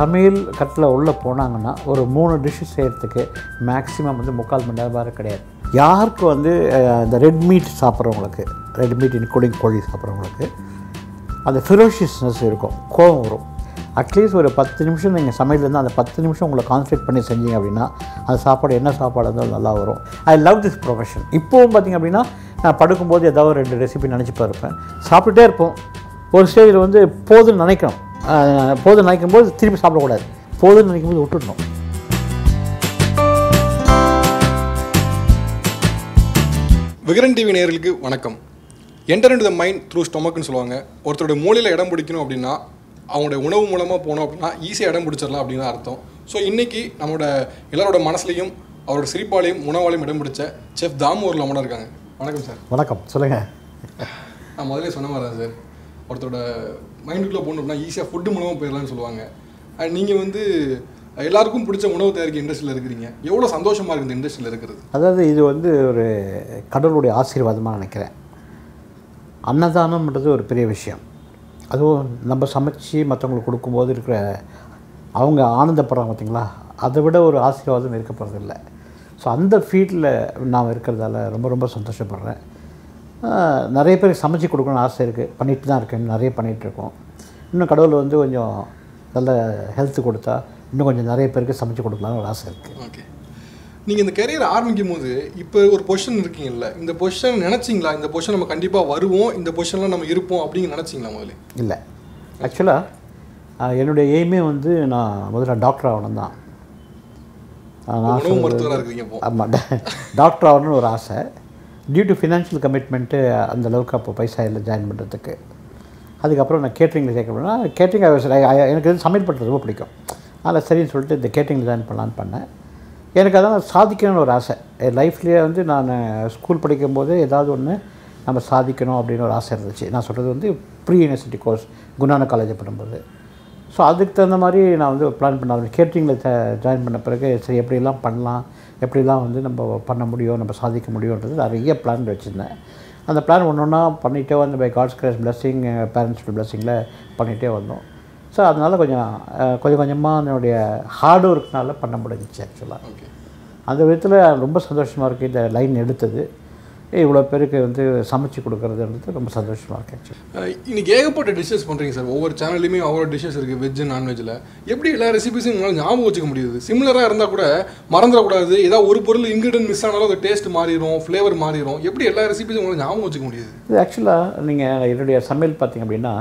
சமையல் கட்டில் உள்ளே போனாங்கன்னா ஒரு 3 டிஷ்ஷு செய்கிறதுக்கு மேக்ஸிமம் முக்கால் மணி நேரம் கிடையாது. யாருக்கு இந்த ரெட் மீட் சாப்பிட்றவங்களுக்கு, ரெட் மீட் இன்க்ளூடிங் கோழி சாப்பிட்றவங்களுக்கு அந்த ஃபெரோஷியஸ்னஸ் இருக்கும், கோபம் வரும். அட்லீஸ்ட் ஒரு 10 நிமிஷம் நீங்கள் சமையல் இருந்தால் அந்த 10 நிமிஷம் உங்களை கான்சன்ட்ரேட் பண்ணி செஞ்சீங்க அப்படின்னா அந்த சாப்பாடு என்ன சாப்பாடு இருந்தாலும் நல்லா வரும். I love this profession. இப்போவும் பார்த்திங்க அப்படின்னா நான் படுக்கும்போது ஏதாவது 2 ரெசிபி நினச்சிப்பா இருப்பேன், சாப்பிட்டுட்டே இருப்போம். ஒரு ஸ்டேஜில் போதுன்னு நினைக்கணும், போதுன்னு நினைக்கும்போது திருப்பி சாப்பிடக்கூடாது, போதுன்னு நினைக்கும்போது விட்டுடணும். விகரன் டிவி நேயர்களுக்கு வணக்கம். Enter into the mind through ஸ்டொமக்குன்னு சொல்லுவாங்க. ஒருத்தருடைய மூளையில் இடம் பிடிக்கணும் அப்படின்னா அவங்களுடைய உணவு மூலமாக போனோம் அப்படின்னா ஈஸியாக இடம் பிடிச்சிடலாம் அப்படின்னு அர்த்தம். ஸோ இன்றைக்கி நம்மளோட எல்லாரோட மனசுலையும் அவரோட சிரிப்பாலையும் உணவாலையும் இடம் பிடிச்ச செஃப் தாமு ஒரு லமனாக இருக்காங்க. வணக்கம் சார். வணக்கம். சொல்லுங்கள். நான் முதலே சொன்ன மாதிரி தான் சார், ஒருத்தரோட மைண்டுக்குள்ளே போகணும் அப்படின்னா ஈஸியாக ஃபுட்டு மூலமாக போயிடலாம்னு சொல்லுவாங்க. நீங்கள் எல்லாருக்கும் பிடிச்ச உணவு தயாரிக்க இண்டஸ்ட்ரியில் இருக்கிறீங்க. எவ்வளோ சந்தோஷமாக இருக்குது இண்டஸ்ட்ரியில் இருக்கிறது? அதாவது இது ஒரு கடவுளுடைய ஆசீர்வாதமாக நினைக்கிறேன். அன்னதானம்ன்றது ஒரு பெரிய விஷயம். அதுவும் நம்ம சமைச்சு மற்றவங்களுக்கு கொடுக்கும்போது இருக்கிற அவங்க ஆனந்தப்படுறாங்க பார்த்திங்களா, அதை விட ஒரு ஆசீர்வாதம் இருக்க போகிறதில்லை. ஸோ அந்த ஃபீல்டில் நான் இருக்கிறதால ரொம்ப ரொம்ப சந்தோஷப்படுறேன். நிறைய பேருக்கு சமைச்சு கொடுக்கணும்னு ஆசை இருக்குது, பண்ணிட்டு தான் இருக்கேன், நிறைய பண்ணிகிட்ருக்கோம். இன்னும் கடவுள் கொஞ்சம் நல்ல ஹெல்த்து கொடுத்தா இன்னும் கொஞ்சம் நிறைய பேருக்கு சமைச்சு கொடுக்கலாம்னு ஒரு ஆசை இருக்குது. ஓகே. நீங்கள் இந்த கரியர் ஆரம்பிக்கும் போது இப்போ ஒரு பொசிஷன் இருக்கீங்கல்ல, இந்த பொசிஷன் நினச்சிங்களா இந்த பொசிஷன் நம்ம கண்டிப்பாக வருவோம், இந்த பொசிஷனில் நம்ம இருப்போம் அப்படின்னு நினச்சிங்களா முதல்ல? இல்லை, ஆக்சுவலாக என்னுடைய எய்மே நான் முதல்ல டாக்டர் ஆகணும் தான். நான் மருத்துவராக இருக்கீங்க. ஆமாம், டாக்டர் ஆகணும்னு ஒரு ஆசை. டியூ டு ஃபினான்ஷியல் கமிட்மெண்ட்டு அந்தளவுக்கு அப்போ பைசா இல்லை ஜாயின் பண்ணுறதுக்கு. அதுக்கப்புறம் நான் கேட்ரிங்கில் சேர்க்கணும்னா கேட்ரிங் எனக்கு சமையல் பண்ணுறது ரொம்ப பிடிக்கும், அதனால் சரின்னு சொல்லிட்டு இந்த கேட்ரிங்கில் ஜாயின் பண்ணலான்னு பண்ணேன். எனக்கு அதான் சாதிக்கணும்னு ஒரு ஆசை. என் லைஃப்லேயே நான் ஸ்கூல் படிக்கும்போது ஏதாவது ஒன்று நம்ம சாதிக்கணும் அப்படின்னு ஒரு ஆசை இருந்துச்சு. நான் சொல்கிறது ப்ரீ யூனிவர்சிட்டி கோர்ஸ் குணான காலேஜ் பண்ணும்போது. ஸோ அதுக்கு தகுந்த மாதிரி நான் பிளான் பண்ணேன். கேட்ரிங்கில் ஜாயின் பண்ண பிறகு சரி எப்படிலாம் பண்ணலாம், எப்படிலாம் நம்ம பண்ண முடியும், நம்ம சாதிக்க முடியுன்றது நிறைய பிளான் வச்சுருந்தேன். அந்த பிளான் ஒன்று ஒன்றா பண்ணிகிட்டே பை காட்ஸ் கிரேஸ் பிளஸ்ஸிங், பேரண்ட்ஸோட பிளஸ்ஸிங்கில் பண்ணிகிட்டே வந்தோம். ஸோ அதனால் கொஞ்சம் கொஞ்சமாக என்னுடைய ஹார்ட் ஒர்க்னால பண்ண முடிஞ்சிச்சு ஆக்சுவலாக. ஓகே. அந்த விதத்தில் ரொம்ப சந்தோஷமாக இருக்குது இந்த லைன் எடுத்தது. இவ்வளோ பேருக்கு சமைச்சு கொடுக்குறதுன்றது ரொம்ப சந்தோஷமாக இருக்குது ஆக்சுவலாக. இன்றைக்கி ஏகப்பட்ட டிஷ்ஷஸ் பண்ணுறீங்க சார், ஒவ்வொரு சேனல்லையுமே அவ்வளோ டிஷ்ஷஸ் இருக்குது வெஜ்ஜு நான்வெஜ்ஜில். எப்படி எல்லா ரெசிபிஸும் உங்களால் ஞாபகம் வச்சுக்க முடியுது? சிமிலராக இருந்தால் கூட மறந்துடக்கூடாது, ஏதாவது ஒரு பொருள் இன்க்ரீடியன்ட் மிஸ் ஆனாலும் அது டேஸ்ட் மாறிடும், ஃப்ளேவர் மாறிடும். எப்படி எல்லா ரெசிபிஸும் உங்களால் ஞாபகம் வச்சுக்க முடியுது? இது ஆக்சுவலாக நீங்கள் என்னுடைய சமையல் பார்த்திங்க அப்படின்னா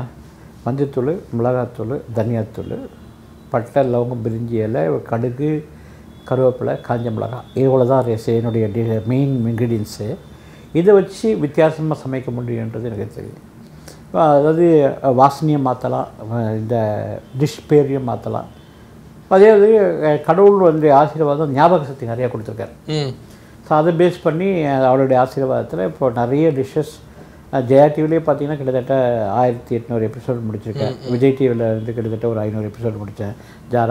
மஞ்சத்தூள், மிளகாத்தூள், தனியாத்தூள், பட்டை, லவங்கம், பிரிஞ்சி இலை, கடுகு, கருவேப்பிலை, காஞ்ச மிளகாய், இவ்வளோ தான் ரேஸு என்னுடைய மெயின் இன்க்ரீடியன்ஸு. இதை வச்சு வித்தியாசமாக சமைக்க முடியுன்றது எனக்கு தெரியும். அதாவது வாசனையை மாற்றலாம், இந்த டிஷ் பேரையும் மாற்றலாம். அதே மாதிரி கடவுள் ஆசீர்வாதம் ஞாபக சக்தி நிறையா கொடுத்துருக்காரு. ஸோ அதை பேஸ் பண்ணி அவளுடைய ஆசீர்வாதத்தில் இப்போது நிறைய டிஷ்ஷஸ் ஜெயா டிவிலேயே பார்த்தீங்கன்னா கிட்டத்தட்ட 1800 எபிசோடு முடிச்சிருக்கேன். விஜய் டிவியில் கிட்டத்தட்ட ஒரு 500 எபிசோடு முடித்தேன்.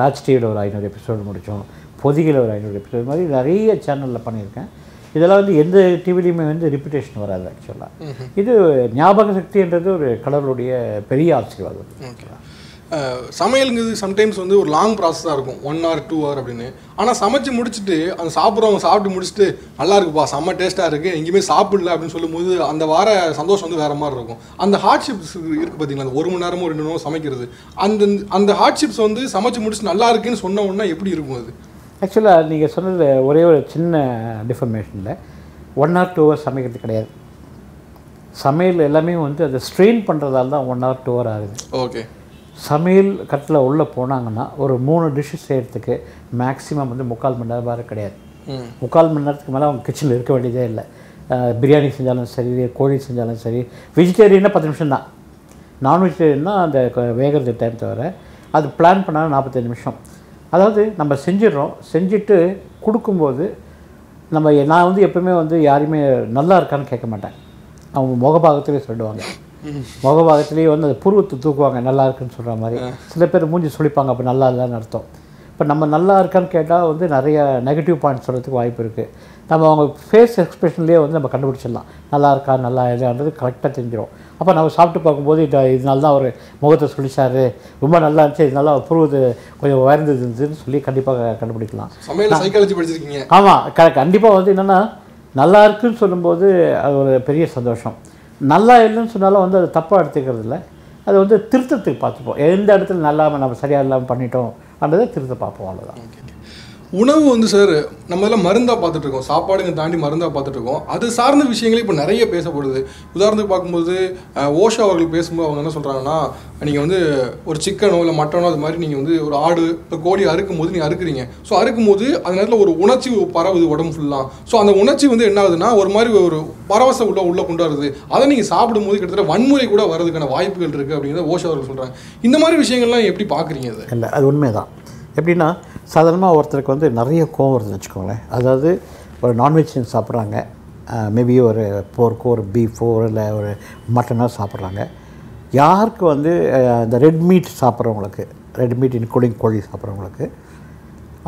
ராஜ் டிவியில் ஒரு 500 எபிசோடு முடித்தோம். பொதிகையில் ஒரு 500 எபிசோடு மாதிரி நிறைய சேனலில் பண்ணியிருக்கேன். இதெல்லாம் எந்த டிவிலையுமே ரிப்பீட்டேஷன் வராது ஆக்சுவலாக. இது ஞாபக சக்தின்றது ஒரு கடவுளுடைய பெரிய ஆசீர்வாதம். சமையலுங்கிறது சம்டைம்ஸ் ஒரு லாங் ப்ராசஸாக இருக்கும், 1 hour 2 hour அப்படின்னு. ஆனால் சமைச்சு முடிச்சுட்டு அந்த சாப்பிட்றவங்க சாப்பிட்டு முடிச்சுட்டு நல்லா இருக்குப்பா, செம்ம டேஸ்ட்டாக இருக்குது, எங்கேயுமே சாப்பிடல அப்படின்னு சொல்லும்போது அந்த வார சந்தோஷம் வேறு மாதிரி இருக்கும். அந்த ஹார்ட்ஷிப்ஸ் இருக்குது பார்த்திங்களா, அந்த 1 மணி நேரமோ 2 மணி நேரமோ சமைக்கிறது, அந்த ஹார்ட்ஷிப்ஸ் சமைச்சு முடிச்சு நல்லா இருக்குன்னு சொன்ன உடனே எப்படி இருக்கும் அது? ஆக்சுவலாக நீங்கள் சொன்னது ஒரே ஒரு சின்ன டிஃபர்மேஷனில் 1 hour 2 hour சமைக்கிறது கிடையாது. சமையல் எல்லாமே அதை ஸ்ட்ரெயின் பண்ணுறதால தான் 1 hour 2 hour ஆகுது. ஓகே. சமையல் கட்டில் உள்ளே போனாங்கன்னா ஒரு 3 டிஷ்ஷு செய்கிறதுக்கு மேக்ஸிமம் முக்கால் மணி நேரம் வேறு கிடையாது. முக்கால் மணி நேரத்துக்கு மேலே அவங்க கிச்சனில் இருக்க வேண்டியதே இல்லை. பிரியாணி செஞ்சாலும் சரி, கோழி செஞ்சாலும் சரி, வெஜிடேரியன்னா 10 நிமிஷம் தான், நான்வெஜிடேரியன்னா அந்த வேகிறது டைம் தவிர அது பிளான் பண்ணாலும் 45 நிமிஷம். அதாவது நம்ம செஞ்சிடறோம், செஞ்சுட்டு கொடுக்கும்போது நம்ம நான் எப்போவுமே யாரையுமே நல்லா இருக்கான்னு கேட்க மாட்டேன். அவங்க முகபாகத்திலே சொல்லிடுவாங்க, முகபாகத்துலேயே அது புருவத்தை தூக்குவாங்க நல்லா இருக்குன்னு சொல்கிற மாதிரி. சில பேர் மூஞ்சி சுழிப்பாங்க, அப்போ நல்லா இல்லைன்னு அர்த்தம். இப்போ நம்ம நல்லா இருக்கான்னு கேட்டால் வந்து நிறைய நெகட்டிவ் பாயிண்ட் சொல்கிறதுக்கு வாய்ப்பு இருக்குது. நம்ம அவங்க ஃபேஸ் எக்ஸ்பிரஷன்லேயே வந்து நம்ம கண்டுபிடிச்சிடலாம் நல்லா இருக்கா நல்லா இல்லைன்றது கரெக்டாக தெரிஞ்சிடும். அப்போ நம்ம சாப்பிட்டு பார்க்கும்போது இதனால தான் அவர் முகத்தை சொல்லிச்சார், ரொம்ப நல்லா இருந்துச்சு, இதனால புருவது கொஞ்சம் உயர்ந்ததுன்னு சொல்லி கண்டிப்பாக கண்டுபிடிக்கலாம். சைக்காலஜி படிச்சிருக்கீங்க? ஆமாம், கண்டிப்பாக வந்து என்னென்னா நல்லா இருக்குன்னு சொல்லும்போது அது ஒரு பெரிய சந்தோஷம். நல்லா இல்லைன்னு சொன்னாலும் வந்து அது தப்பாக எடுத்துக்கிறது இல்லை, அது வந்து திருத்தத்துக்கு பார்த்துப்போம். எந்த இடத்துல நல்லா நம்ம சரியாக இல்லாமல் பண்ணிட்டோம் அப்படின்றத திருத்த பார்ப்போம், அவ்வளோதான். உணவு வந்து சார் நம்ம இதெல்லாம் மருந்தாக பார்த்துட்ருக்கோம், சாப்பாடுங்க தாண்டி மருந்தாக பார்த்துட்ருக்கோம். அது சார்ந்த விஷயங்களே இப்போ நிறைய பேசப்படுது. உதாரணத்துக்கு பார்க்கும்போது ஓஷா அவர்கள் பேசும்போது அவங்க என்ன சொல்கிறாங்கன்னா, நீங்கள் வந்து ஒரு சிக்கனோ இல்லை மட்டனோ அது மாதிரி நீங்கள் வந்து ஒரு ஆடு இல்லை கோழி அறுக்கும்போது நீங்கள் அறுக்குறீங்க. ஸோ அறுக்கும்போது அது நேரத்தில் ஒரு உணர்ச்சி பரவுது உடம்பு ஃபுல்லாக. ஸோ அந்த உணர்ச்சி வந்து என்ன ஆகுதுன்னா ஒரு மாதிரி ஒரு பரவசம் உள்ளே கொண்டு வருது. அதை நீங்கள் சாப்பிடும்போது கிட்டத்தட்ட வன்முறை கூட வர்றதுக்கான வாய்ப்புகள் இருக்குது அப்படிங்கிறத ஓஷா அவர்கள் சொல்கிறாங்க. இந்த மாதிரி விஷயங்கள்லாம் எப்படி பார்க்குறீங்க? அது இல்லை, அது உண்மைதான். எப்படின்னா சாதாரணமாக ஒருத்தருக்கு வந்து நிறைய கோவம் வருதுன்னு வச்சுக்கோங்களேன், அதாவது ஒரு நான்வெஜ் சாப்பிட்றாங்க, மேபி ஒரு போர்க்கோ ஒரு பீஃபோ இல்லை ஒரு மட்டனோ சாப்பிட்றாங்க. யாருக்கு வந்து இந்த ரெட் மீட் சாப்பிட்றவங்களுக்கு, ரெட் மீட் இன்க்ளூடிங் கோழி சாப்பிட்றவங்களுக்கு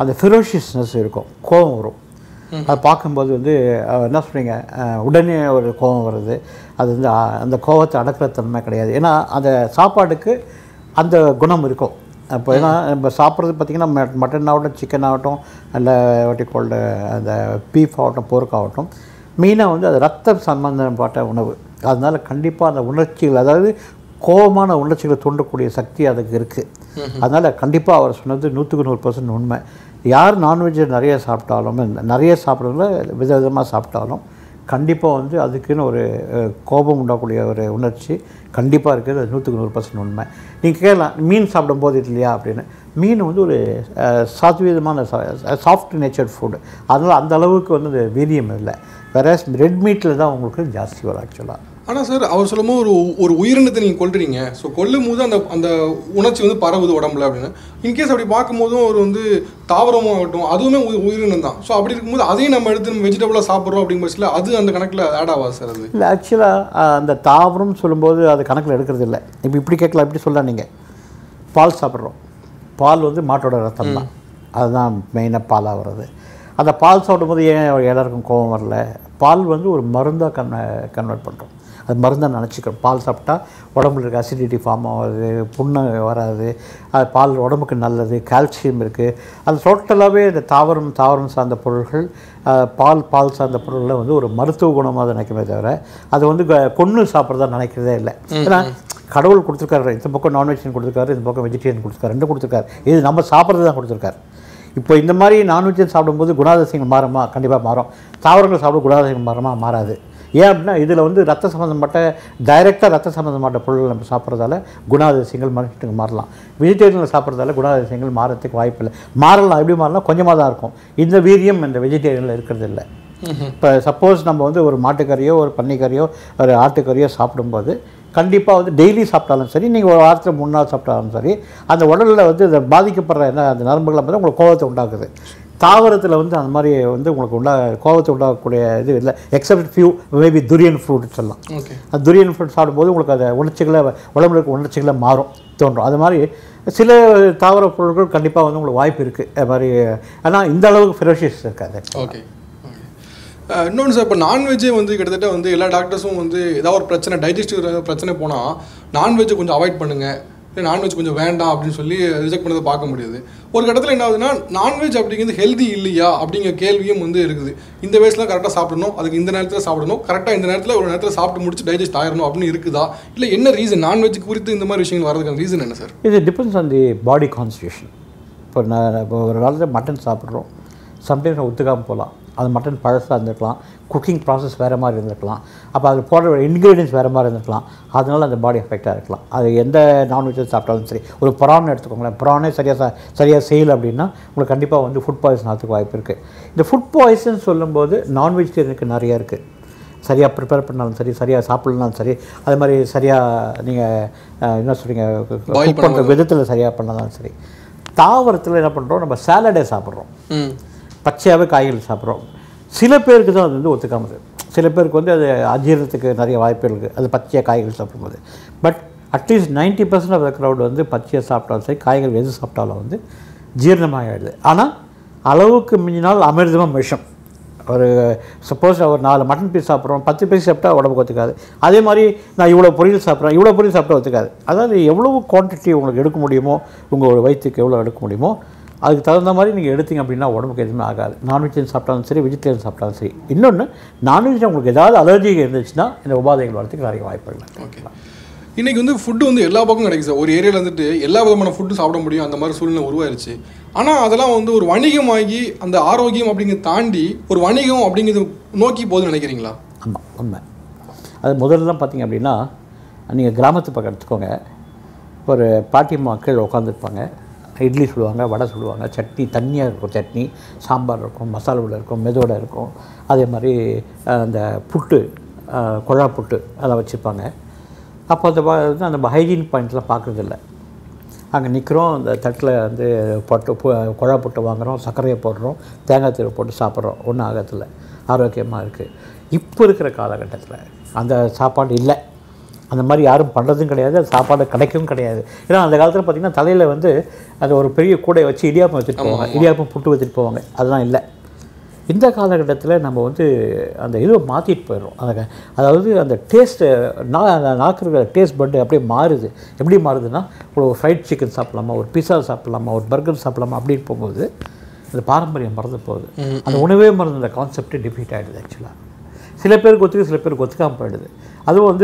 அந்த ஃபெரோஷியஸ்னஸ் இருக்கும், கோவம் வரும். அதை பார்க்கும்போது வந்து என்ன சொல்கிறீங்க, உடனே ஒரு கோவம் வருது. அது வந்து அந்த கோவத்தை அடக்கிற தன்மை கிடையாது, ஏன்னா அந்த சாப்பாடுக்கு அந்த குணம் இருக்கும். அப்போ ஏன்னா நம்ம சாப்பிட்றது பார்த்திங்கன்னா மட்டன் ஆகட்டும் சிக்கன் ஆகட்டும் இல்லை வாட்டிக்கோல்டு அந்த பீஃப் ஆகட்டும் போர்க் ஆகட்டும், மெயினாக வந்து அது ரத்த சம்பந்தப்பட்ட உணவு. அதனால் கண்டிப்பாக அந்த உணர்ச்சிகள், அதாவது கோபமான உணர்ச்சிகளை தூண்டக்கூடிய சக்தி அதுக்கு இருக்குது. அதனால் கண்டிப்பாக அவர் சொன்னது 100% உண்மை. யார் நான்வெஜ் நிறைய சாப்பிட்டாலும் நிறைய சாப்பிட்றதுல விதவிதமாக சாப்பிட்டாலும் கண்டிப்பாக வந்து அதுக்குன்னு ஒரு கோபம் உண்டாகக்கூடிய ஒரு உணர்ச்சி கண்டிப்பாக இருக்குது. அது 100% உண்மை. நீங்கள் கேட்கலாம் மீன் சாப்பிடும்போது இல்லையா அப்படின்னு. மீன் வந்து ஒரு சாத்வீதமான சாஃப்ட் நேச்சர் ஃபுட், அதனால் அந்த அளவுக்கு வந்து அது வீரியம் இல்லை. வேற ரெட் மீட்டில் தான் உங்களுக்கு ஜாஸ்தி வரும் ஆக்சுவலாக. ஆனால் சார் அவர் சொல்லும்போது ஒரு உயிரினத்தை நீங்கள் கொல்றீங்க, ஸோ கொல்லும் போது அந்த அந்த உணர்ச்சி வந்து பரவுது உடம்புல அப்படின்னு. இன்கேஸ் அப்படி பார்க்கும்போதும் ஒரு வந்து தாவரமும் ஆகட்டும் அதுவுமே உயிரினம் தான். ஸோ அப்படி இருக்கும்போது அதையும் நம்ம எடுத்து நம்ம வெஜிடபிளாக சாப்பிட்றோம் அப்படிங்கிற பட்சத்தில் அது அந்த கணக்கில் ஆட் ஆகாது சார்? அது இல்லை, ஆக்சுவலாக அந்த தாவரம் சொல்லும்போது அது கணக்கில் எடுக்கிறது இல்லை. இப்போ இப்படி கேட்கலாம், இப்படி சொல்லலாம், நீங்கள் பால் சாப்பிட்றோம், பால் வந்து மாட்டோட ரத்தம் தான், அதுதான் மெயினாக பாலாக வர்றது. அந்த பால் சாப்பிடும்போது ஏன் எல்லாருக்கும் கோபம் வரல? பால் வந்து ஒரு மருந்தாக கன்வெர்ட் பண்ணுறோம், அது மருந்தாக நினச்சிக்கிறோம். பால் சாப்பிட்டா உடம்புல இருக்க அசிடிட்டி ஃபார்ம் ஆகாது, புண்ணு வராது, அது பால் உடம்புக்கு நல்லது, கால்சியம் இருக்குது. அது டோட்டலாகவே இந்த தாவரம் சார்ந்த பொருட்கள், பால் சார்ந்த பொருளில் வந்து ஒரு மருத்துவ குணமாக நினைக்கிறதே தவிர அது வந்து கொன்று சாப்பிட்றதா நினைக்கிறதே இல்லை. ஏன்னா கடவுள் கொடுத்துருக்காரு, இந்த பக்கம் நான்வெஜ்ஜன் கொடுத்துருக்காரு, இந்த பக்கம் வெஜிடேரியன் கொடுத்துருக்காரு, ரெண்டும் கொடுத்துருக்காரு, இது நம்ம சாப்பிட்றது தான் கொடுத்துருக்காரு. இப்போ இந்த மாதிரி நான்வெஜ்ஜன் சாப்பிடும்போது குணாதிசயங்கள் மாறுமா? கண்டிப்பாக மாறும். தாவரங்கள் சாப்பிட குணாதிசயங்கள் மாறுமா? மாறாது. ஏன் அப்படின்னா இதில் வந்து ரத்த சம்மந்தப்பட்ட டைரெக்டாக ரத்த சம்மந்தப்பட்ட பொருள்கள் நம்ம சாப்பிட்றதால குணாதிசயங்கள் மனுஷனுக்கு மாறலாம். வெஜிடேரியனில் சாப்பிட்றதால குணாதிசயங்கள் மாறத்துக்கு வாய்ப்பு இல்லை. மாறலாம், எப்படி மாறலாம்? கொஞ்சமாக தான் இருக்கும். இந்த வீரியம் இந்த வெஜிடேரியனில் இருக்கிறது இல்லை. இப்போ சப்போஸ் நம்ம வந்து ஒரு மாட்டுக்கறியோ ஒரு பன்னிக்கறியோ ஒரு ஆட்டுக்கறியோ சாப்பிடும்போது கண்டிப்பாக வந்து டெய்லி சாப்பிட்டாலும் சரி, நீங்கள் ஒரு வாரத்தில் 3 நாள் சாப்பிட்டாலும் சரி, அந்த உடலில் வந்து இதை பாதிக்கப்படுற என்ன அந்த நரம்புகளை வந்து உங்களுக்கு கோபத்தை உண்டாக்குது. தாவரத்தில் வந்து அந்த மாதிரி வந்து உங்களுக்கு கோபத்தை உண்டாகக்கூடிய இது இல்லை, except few maybe durian fruits எல்லாம். அந்த துரியன் ஃப்ரூட் சாப்பிடும்போது உங்களுக்கு அந்த உணர்ச்சிகளை உடம்புல இருக்க உணர்ச்சிகளை மாறும் தோன்றும். அது மாதிரி சில தாவர பொருட்கள் கண்டிப்பாக வந்து உங்களுக்கு வாய்ப்பு இருக்குது அது மாதிரி. ஆனால் இந்த அளவுக்கு ஃபெரோஷியஸ் இருக்காது. ஓகே, இன்னொன்று சார், இப்போ நான்வெஜ்ஜே வந்து கிட்டத்தட்ட வந்து எல்லா டாக்டர்ஸும் வந்து ஏதாவது ஒரு பிரச்சனை, டைஜஸ்டிவ் பிரச்சனை போனால் நான்வெஜ்ஜை கொஞ்சம் அவாய்ட் பண்ணுங்கள், இல்லை நான்வெஜ் கொஞ்சம் வேண்டாம் அப்படின்னு சொல்லி ரிஜெக்ட் பண்ணதை பார்க்க முடியாது. ஒரு கட்டத்தில் என்ன ஆகுதுன்னா நான்வெஜ் அப்படிங்கிறது ஹெல்தி இல்லையா அப்படிங்கிற கேள்வியும் வந்து இருக்குது. இந்த வயசில் கரெக்டாக சாப்பிடணும், அதுக்கு இந்த நேரத்தில் சாப்பிடணும், கரெக்டாக இந்த நேரத்தில் ஒரு நேரத்தில் சாப்பிட்டு முடிச்சு டைஜஸ்ட் ஆகிடணும் அப்படின்னு இருக்குதா? இல்லை என்ன ரீசன் நான்வெஜ் குறித்து இந்த மாதிரி விஷயங்கள் வரதுக்கான ரீசன் என்ன சார்? இது depends on the body constitution. இப்போ ஒரு காலத்தில் மட்டன் சாப்பிட்றோம், சம்டைம்ஸ் ஒத்துக்காமல் போகலாம், அது மட்டன் பழசாக இருந்திருக்கலாம், குக்கிங் ப்ராசஸ் வேறு மாதிரி இருந்திருக்கலாம், அப்போ அது போடுற இன்க்ரீடியன்ஸ் வேறு மாதிரி இருந்திருக்கலாம், அதனால் அந்த பாடி எஃபெக்டாக இருக்கலாம். அது எந்த நான்வெஜ்ஜை சாப்பிட்டாலும் சரி, ஒரு புறான்னு எடுத்துக்கோங்களேன், புறானே சரியாக செய்யலை அப்படின்னா உங்களுக்கு கண்டிப்பாக வந்து ஃபுட் பாய்சன் ஆகிறதுக்கு வாய்ப்பு இருக்குது. இந்த ஃபுட் பாய்சன் சொல்லும்போது நான்வெஜிடேரியனுக்கு நிறையா இருக்குது. சரியாக ப்ரிப்பேர் பண்ணாலும் சரி, சரியாக சாப்பிட்லனாலும் சரி, அது மாதிரி சரியாக நீங்கள் என்ன சொல்கிறீங்க குக் பண்ணுற விதத்தில் சரியாக பண்ணாலும் சரி. தாவரத்தில் என்ன பண்ணுறோம், நம்ம சாலடே சாப்பிட்றோம், பச்சையாகவே காய்கறி சாப்பிட்றோம். சில பேருக்கு தான் அது வந்து ஒத்துக்காமது, சில பேருக்கு வந்து அது அஜீரணத்துக்கு நிறைய வாய்ப்புகள் இருக்குது அது பச்சையாக காய்கறி சாப்பிடும்போது. But at least 90% of the crowd வந்து பச்சையாக சாப்பிட்டாலும் சரி, காய்கறி எது சாப்பிட்டாலும் வந்து ஜீரணமாகிடுது. ஆனால் அளவுக்கு மிஞ்சினால் அமிர்தமும் விஷம். ஒரு சப்போஸ் ஒரு 4 மட்டன் பீஸ் சாப்பிட்றோம், 10 பீஸ் சாப்பிட்டா உடம்புக்கு ஒத்துக்காது. அதே மாதிரி நான் இவ்வளோ பொரியல் சாப்பிட்டா ஒத்துக்காது. அதாவது எவ்வளோ குவான்டிட்டி உங்களுக்கு எடுக்க முடியுமோ, உங்கள் வயிற்றுக்கு எவ்வளோ எடுக்க முடியுமோ அதுக்கு தகுந்த மாதிரி நீங்கள் எடுத்தீங்க அப்படின்னா உடம்புக்கு எதுவுமே ஆகாது. நான்வெஜியன் சாப்பிட்டாலும் சரி, வெஜிடேரியன் சாப்பிட்டாலும் சரி. இன்னொன்று, நான்வெஜ் உங்களுக்கு ஏதாவது அலர்ஜி இருந்துச்சுன்னா இந்த உபாதைகள் வரத்துக்கு நிறைய வாய்ப்பு இல்லை. ஓகே, இன்றைக்கி ஃபுட்டு எல்லா பக்கமும் கிடைக்கும் சார். ஒரு ஏரியாவில் எல்லா விதமான ஃபுட்டும் சாப்பிட முடியும், அந்த மாதிரி சூழ்நிலை உருவாயிருச்சு. ஆனால் அதெல்லாம் ஒரு வணிகமாகி அந்த ஆரோக்கியம் அப்படிங்கிறத தாண்டி ஒரு வணிகம் அப்படிங்கிறது நோக்கி போகுதுன்னு நினைக்கிறீங்களா? ஆமாம், உண்மை. அது முதல்லாம் பார்த்தீங்க அப்படின்னா, நீங்கள் கிராமத்து பக்கம் எடுத்துக்கோங்க, ஒரு பாட்டி மக்கள் உட்காந்துருப்பாங்க, இட்லி சுடுவாங்க, வடை சுடுவாங்க, சட்னி தண்ணியாக இருக்கும், சட்னி சாம்பார் இருக்கும், மசாலாவில் இருக்கும், மெதோட இருக்கும். அதே மாதிரி அந்த புட்டு, கொழா புட்டு அதை வச்சுருப்பாங்க. அப்போ அந்த ஹைஜீன் பாயிண்ட்லாம் பார்க்குறதில்ல. அங்கே நிற்கிறோம், அந்த தட்டில் பொட்டு குழா புட்டு வாங்குகிறோம், சர்க்கரையை போடுறோம், தேங்காய் தீரை போட்டு சாப்பிட்றோம். ஒன்றும் ஆகத்தில் ஆரோக்கியமாக இருக்குது. இப்போ இருக்கிற காலகட்டத்தில் அந்த சாப்பாடு இல்லை, அந்த மாதிரி யாரும் பண்ணுறதும் கிடையாது, அது சாப்பாடு கிடைக்கும் கிடையாது. ஏன்னா அந்த காலத்தில் பார்த்திங்கன்னா தலையில் அது ஒரு பெரிய கூடையை வச்சு இடியாப்பம் வச்சுட்டு போவாங்க, இடியாப்பம் புட்டு வச்சுட்டு போவாங்க. அதெல்லாம் இல்லை. இந்த காலகட்டத்தில் நம்ம அந்த இதை மாற்றிட்டு போயிடுறோம். அதாவது அந்த டேஸ்ட்டு நாக்குற டேஸ்ட் பட்டு அப்படியே மாறுது. எப்படி மாறுதுன்னா, ஒரு ஃப்ரைட் சிக்கன் சாப்பிட்லாமா, ஒரு பிஸா சாப்பிட்லாமா, ஒரு பர்கர் சாப்பிட்லாமா அப்படின்னு போகும்போது அந்த பாரம்பரியம் மறந்து போகுது. அந்த உணவே மறந்து அந்த கான்செப்டே டிஃபீட் ஆகிடுது. ஆக்சுவலாக சில பேருக்கு ஒத்துக்கு, சில பேருக்கு ஒத்துக்காமல் போயிடுது. அதுவும்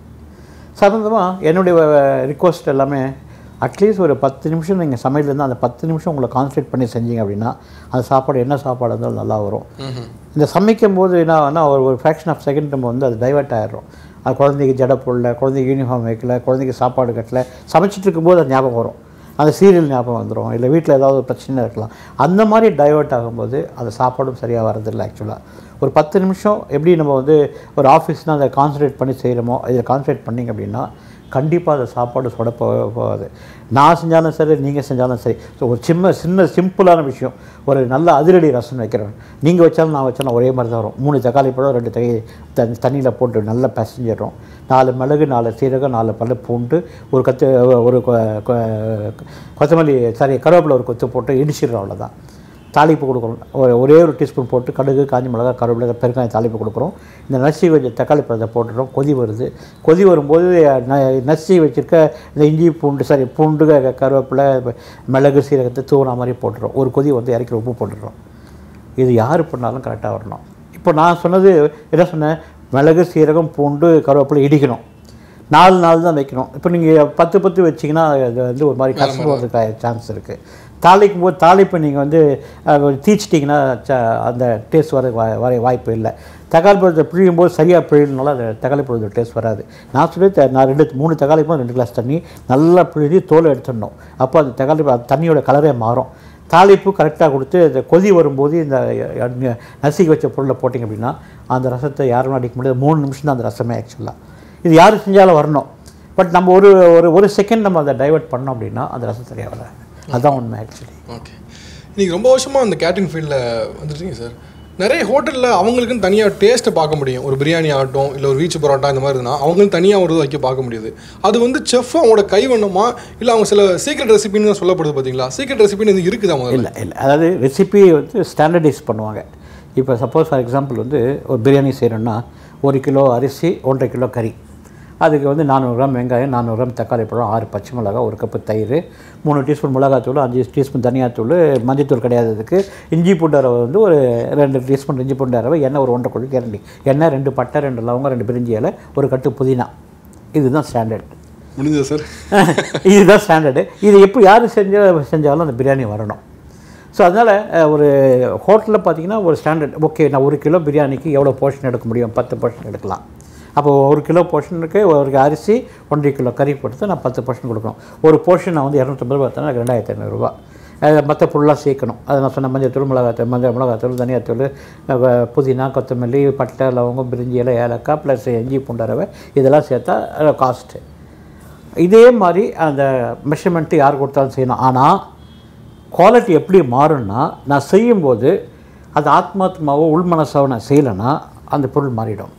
சம்மந்தமாக என்னுடைய ரிக்வஸ்ட் எல்லாமே அட்லீஸ்ட் ஒரு 10 நிமிஷம் நீங்கள் சமையல் இருந்தால் அந்த 10 நிமிஷம் உங்களை கான்சன்ட்ரேட் பண்ணி செஞ்சீங்க அப்படின்னா அந்த சாப்பாடு என்ன சாப்பாடு இருந்தாலும் நல்லா வரும். இந்த சமைக்கும் போது என்ன ஒரு ஃப்ராக்ஷன் ஆஃப் செகண்ட் நம்ம அது டைவெர்ட் ஆகிடும். அது குழந்தைக்கு ஜட போடல, குழந்தைக்கு யூனிஃபார்ம் வைக்கல, குழந்தைக்கு சாப்பாடு கட்டலை, சமைச்சிட்டு இருக்கும்போது அது ஞாபகம் வரும், அந்த சீரியல் ஞாபகம் வந்துடும், இல்லை வீட்டில் ஏதாவது ஒரு பிரச்சனை இருக்கலாம். அந்த மாதிரி டைவெர்ட் ஆகும்போது அந்த சாப்பாடும் சரியாக வரதில்லை ஆக்சுவலாக. ஒரு 10 நிமிஷம் எப்படி நம்ம ஒரு ஆஃபீஸ்னால் அதை கான்சன்ட்ரேட் பண்ணி செய்கிறோமோ, இதில் கான்சன்ட்ரேட் பண்ணிங்க அப்படின்னா கண்டிப்பாக அந்த சாப்பாடு போகாது. நான் செஞ்சாலும் சரி, நீங்கள் செஞ்சாலும் சரி. ஸோ ஒரு சின்ன சிம்பிளான விஷயம், ஒரு நல்ல அதிரடி ரசம் வைக்கிறேன், நீங்கள் வச்சாலும் நான் வச்சாலும் ஒரே மாதிரி தான் வரும். 3 தக்காளி பழம், 2 தண்ணியில் போட்டு நல்லா பிசைஞ்சிடுறோம், 4 மிளகு, 4 சீரகம், 4 பழ பூண்டு, கருவேப்பிலை ஒரு கொத்து போட்டு இடிச்சிடுறோம், அவ்வளோதான். தாளிப்பு கொடுக்குறோம், ஒரே ஒரு டீஸ்பூன் போட்டு கடுகு, காஞ்சி மிளகாய், கருவேப்பிலை, பெருங்காயம் தாளிப்பு கொடுக்குறோம். இந்த நசி கொஞ்சம் தக்காளி பழத்தை போட்டுடுறோம். கொதி வரும்போது நசி வச்சுருக்க இந்த இஞ்சி பூண்டு பூண்டு கருவேப்பிலை, மிளகு, சீரகத்தை தூவன மாதிரி போட்டுடுறோம். ஒரு கொதி இறக்கி உப்பு போட்டுடுறோம். இது யார் பண்ணாலும் கரெக்டாக வரணும். இப்போ நான் சொன்னது என்ன சொன்னேன், மிளகு, சீரகம், பூண்டு, கருவேப்பிலை இடிக்கணும், 4 நாள் தான் வைக்கணும். இப்போ நீங்கள் 10 வச்சிங்கன்னா அது ஒரு மாதிரி கஷ்டம் வரதுக்கு சான்ஸ் இருக்குது. தாளிக்கும் போது தாளிப்பை நீங்கள் தீச்சிட்டிங்கன்னா அந்த டேஸ்ட் வர வாய்ப்பு இல்லை. தக்காளி பழத்தை பிழியும் போது சரியாக பிழினாலும் அது தக்காளி பழத்தோட டேஸ்ட் வராது. நான் சொல்லி 3 தக்காளி பழம் 2 கிளாஸ் தண்ணி நல்லா பிழிஞ்சு தோலை எடுத்துடணும். அப்போ அந்த தக்காளி தண்ணியோட கலரே மாறும். தாளிப்பு கரெக்டாக கொடுத்து இந்த கொதி வரும்போது இந்த நசுக்கி வச்ச பொருளை போட்டிங்க அப்படின்னா அந்த ரசத்தை யாரும் அடிக்க முடியாது. 3 நிமிஷம் தான் அந்த ரசமே ஆக்சுவலாக. இது யார் செஞ்சாலும் வரணும். பட் நம்ம ஒரு ஒரு செகண்ட் நம்ம அதை டைவெர்ட் பண்ணோம் அப்படின்னா அந்த ரசம் சரியாக வராது. அதுதான் உண்மை ஆக்சுவலி. ஓகே, இன்றைக்கி ரொம்ப வருஷமாக அந்த கேட்ரிங் ஃபீல்டில் வந்துருக்கீங்க சார். நிறைய ஹோட்டலில் அவங்களுக்குன்னு தனியாக டேஸ்ட்டை பார்க்க முடியும். ஒரு பிரியாணி ஆகட்டும், இல்லை ஒரு வீச்சு பரோட்டா, இந்த மாதிரி இருந்தால் அவங்களும் தனியாக ஒரு வைக்க பார்க்க முடியுது. அது செஃப் அவங்களோட கை வண்ணமா, இல்லை அவங்க சில சீக்ரெட் ரெசிபின்னு சொல்லப்படுது பார்த்தீங்களா? சீக்ரெட் ரெசிபின்னு இது இருக்குது அவங்க? இல்லை, அதாவது ரெசிபியை ஸ்டாண்டர்டைஸ் பண்ணுவாங்க. இப்போ சப்போஸ் ஃபார் எக்ஸாம்பிள் ஒரு பிரியாணி செய்கிறோன்னா 1 கிலோ அரிசி, 1.5 கிலோ கறி, அதுக்கு 400 கிராம் வெங்காயம், 400 கிராம் தக்காளி பழம், 6 பச்சை மிளகாய், 1 கப்பு தயிர், 3 டீஸ்பூன் மிளகாத்தூள், 5 டீஸ்பூன் தனியாத்தூள், மஞ்சத்தூள் கிடையாது அதுக்கு, இஞ்சி பூண்டு அரவை ஒரு 2 டீஸ்பூன் இஞ்சி பூண்டு அரவை, எண்ணெய் ஒரு 1.5 குழி கரண்டி எண்ணெய், 2 பட்டை, 2 லவங்கம், 2 பிரிஞ்சி இலை, 1 கட்டு புதினா. இதுதான் ஸ்டாண்டர்ட். முடிஞ்சது சார், இதுதான் ஸ்டாண்டர்டு. இது எப்படி யார் செஞ்சாலும் அந்த பிரியாணி வரணும். ஸோ அதனால் ஒரு ஹோட்டலில் பார்த்திங்கன்னா ஒரு ஸ்டாண்டர்ட். ஓகே, நான் 1 கிலோ பிரியாணிக்கு எவ்வளோ போர்ஷன் எடுக்க முடியும்? 10 போர்ஷன் எடுக்கலாம். அப்போ 1 கிலோ போர்ஷனுக்கு ஒரு அரிசி, 1.5 கிலோ கறி போட்டு நான் 10 போர்ஷன் கொடுக்கணும். ஒரு போர்ஷன் நான் 250 ரூபா, 2500 ரூபா. மற்ற ஃபுல்லாக சேர்க்கணும். அதை நான் சொன்ன மஞ்சள் தூள், மிளகாத்தூள், மிளகாத்தூள், தனியாத்தூள், புதினா, கொத்தமல்லி, பட்டை, லவங்கம், பிரிஞ்சி இலை, ஏலக்காய் ப்ளஸ் இஞ்சி பூண்டரவை இதெல்லாம் சேர்த்தா காஸ்ட்டு. இதே மாதிரி அந்த மெஷர்மெண்ட்டு யார் கொடுத்தாலும் செய்யணும். ஆனால் குவாலிட்டி எப்படி மாறும்னா, நான் செய்யும்போது அது ஆத்மாத்மாவோ உள்மனசாவோ நான் செய்யலைன்னா அந்த பொருள் மாறிடும்.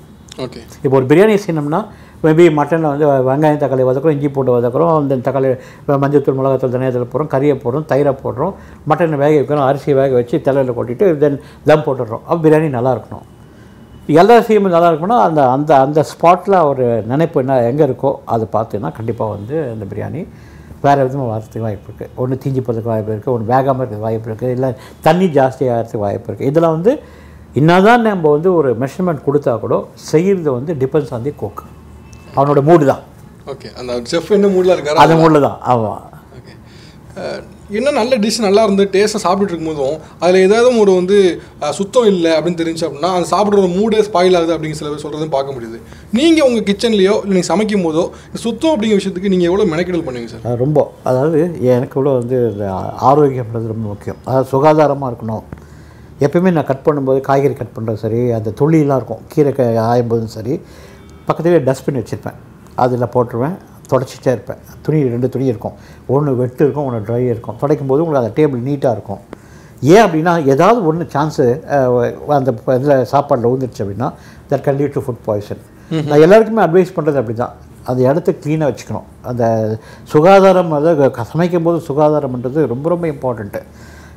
ஓகே, இப்போ ஒரு பிரியாணி செய்யணும்னா மேபி மட்டனில் வந்து வெங்காயம் தக்காளி வதக்கிறோம், இஞ்சி பூண்டு வதக்கிறோம், அந்த தக்காளி மஞ்சத்தூள் மிளகாத்தூள் தனியாத்தூள் போடுறோம், கறியை போடுறோம், தயிரை போடுறோம், மட்டனை வேக வைக்கிறோம், அரிசியை வேக வச்சு தலையில் கொட்டிட்டு தென் தம் போட்டுடுறோம். அப்போ பிரியாணி நல்லா இருக்கணும். எல்லாம் செய்யும்போது நல்லா இருக்குன்னா அந்த அந்த அந்த ஸ்பாட்டில் ஒரு நினைப்பு என்ன எங்கே இருக்கோ அதை பார்த்திங்கன்னா கண்டிப்பாக வந்து அந்த பிரியாணி வேறு விதமாக வரத்துக்கு வாய்ப்பு இருக்குது. ஒன்று தீஞ்சி போகிறதுக்கு வாய்ப்பு இருக்குது, ஒன்று வேகாமல் இருக்கிறது வாய்ப்பு இருக்குது, இல்லை தண்ணி ஜாஸ்தியாகிறதுக்கு வாய்ப்பு இருக்குது. இதெல்லாம் வந்து இன்னதான் நம்ம வந்து ஒரு மெஷர்மெண்ட் கொடுத்தா கூட செய்கிறது வந்து டிபெண்ட்ஸ் ஆன் தி கோக், அவனோட மூடு தான். ஓகே, அந்த செஃப் என்ன மூடில் இருக்காரு அந்த மூடில் தான். ஆமாம். ஓகே, இன்னும் நல்ல டிஷ் நல்லா இருந்து டேஸ்ட்டாக சாப்பிட்டுட்டு இருக்கும்போதும் அதில் ஏதாவது ஒரு வந்து சுத்தம் இல்லை அப்படின்னு தெரிஞ்சு அப்படின்னா அது சாப்பிட்ற ஒரு மூடே ஸ்பாயில் ஆகுது அப்படிங்கிற சில பேர் சொல்கிறதும் பார்க்க முடியுது. நீங்கள் உங்கள் கிச்சன்லேயோ இல்லை நீங்கள் சமைக்கும் போதோ சுத்தம் அப்படிங்கிற விஷயத்துக்கு நீங்கள் எவ்வளோ மெனக்கெடல் பண்ணுவீங்க சார்? ரொம்ப, அதாவது எனக்கு எவ்வளோ வந்து ஆரோக்கியம்ன்றது ரொம்ப முக்கியம். அதாவது சுகாதாரமாக இருக்கணும். எப்போயுமே நான் கட் பண்ணும்போது காய்கறி கட் பண்ணுறது சரி, அந்த தொழிலாம் இருக்கும், கீரை ஆயும்போதும் சரி, பக்கத்துலேயே டஸ்ட்பின் வச்சுருப்பேன், அதில் போட்டுருவேன், துடைச்சிட்டே இருப்பேன். துணி, ரெண்டு துணி இருக்கும், ஒன்று வெட்டு இருக்கும், ஒன்று ட்ரை இருக்கும். துடைக்கும் போது உங்களுக்கு அந்த டேபிள் நீட்டாக இருக்கும். ஏன் அப்படின்னா ஏதாவது ஒன்று சான்ஸு அந்த இதில் சாப்பாட்டில் ஊந்துருச்சு அப்படின்னா that can lead to food poison. நான் எல்லாருக்குமே அட்வைஸ் பண்ணுறது அப்படி தான், அந்த இடத்த க்ளீனாக வச்சுக்கணும். அந்த சுகாதாரம், அதாவது சமைக்கும் போது சுகாதாரம்ன்றது ரொம்ப ரொம்ப இம்பார்ட்டண்ட்டு.